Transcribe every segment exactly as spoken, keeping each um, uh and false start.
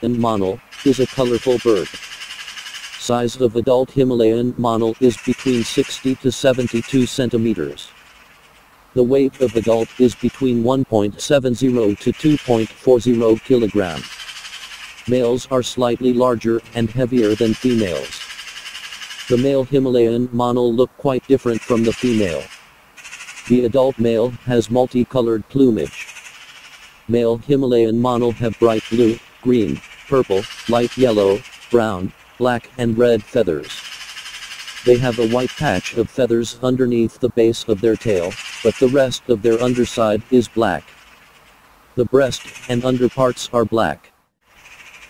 Himalayan Monal is a colorful bird. Size of adult Himalayan Monal is between sixty to seventy-two centimeters. The weight of adult is between one point seven zero to two point four zero kilograms. Males are slightly larger and heavier than females. The male Himalayan Monal look quite different from the female. The adult male has multicolored plumage. Male Himalayan Monal have bright blue, green, purple, light yellow, brown, black and red feathers. They have a white patch of feathers underneath the base of their tail, but the rest of their underside is black. The breast and underparts are black.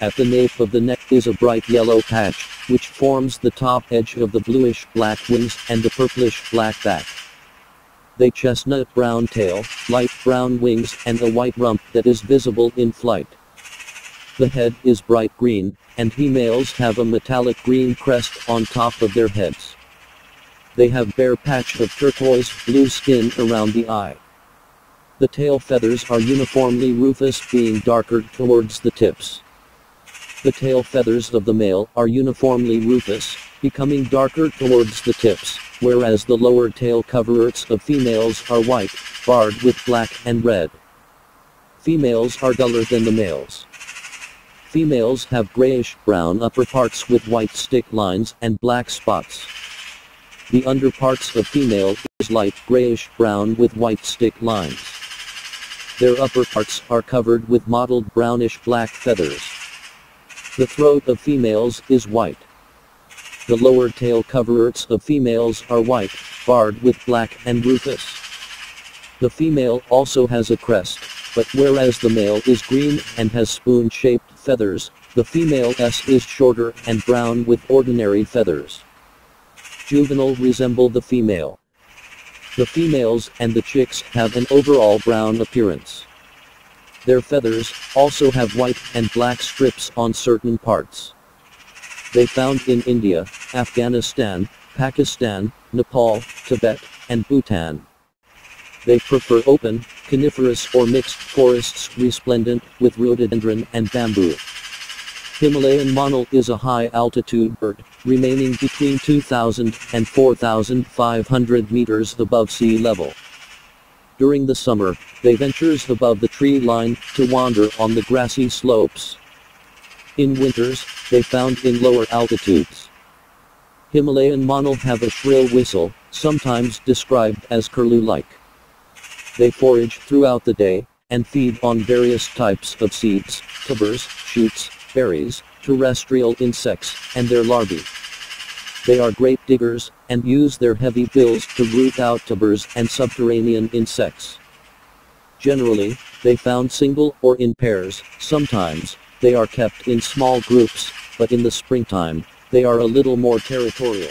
At the nape of the neck is a bright yellow patch, which forms the top edge of the bluish-black wings and the purplish-black back. They chestnut-brown tail, light brown wings and a white rump that is visible in flight. The head is bright green, and females have a metallic green crest on top of their heads. They have bare patch of turquoise blue skin around the eye. The tail feathers are uniformly rufous, being darker towards the tips. The tail feathers of the male are uniformly rufous, becoming darker towards the tips, whereas the lower tail coverts of females are white, barred with black and red. Females are duller than the males. Females have grayish-brown upperparts with white stick lines and black spots. The underparts of female is light grayish-brown with white stick lines. Their upperparts are covered with mottled brownish-black feathers. The throat of females is white. The lower tail coverts of females are white, barred with black and rufous. The female also has a crest, but whereas the male is green and has spoon-shaped feathers, the female's is shorter and brown with ordinary feathers. Juvenile resemble the female. The females and the chicks have an overall brown appearance. Their feathers also have white and black strips on certain parts. They found in India, Afghanistan, Pakistan, Nepal, Tibet, and Bhutan. They prefer open, coniferous or mixed forests resplendent with rhododendron and bamboo. Himalayan Monal is a high-altitude bird, remaining between two thousand and four thousand five hundred meters above sea level. During the summer, they ventures above the tree line to wander on the grassy slopes. In winters, they found in lower altitudes. Himalayan Monal have a shrill whistle, sometimes described as curlew-like. They forage throughout the day, and feed on various types of seeds, tubers, shoots, berries, terrestrial insects, and their larvae. They are great diggers, and use their heavy bills to root out tubers and subterranean insects. Generally, they found single or in pairs. Sometimes, they are kept in small groups, but in the springtime, they are a little more territorial.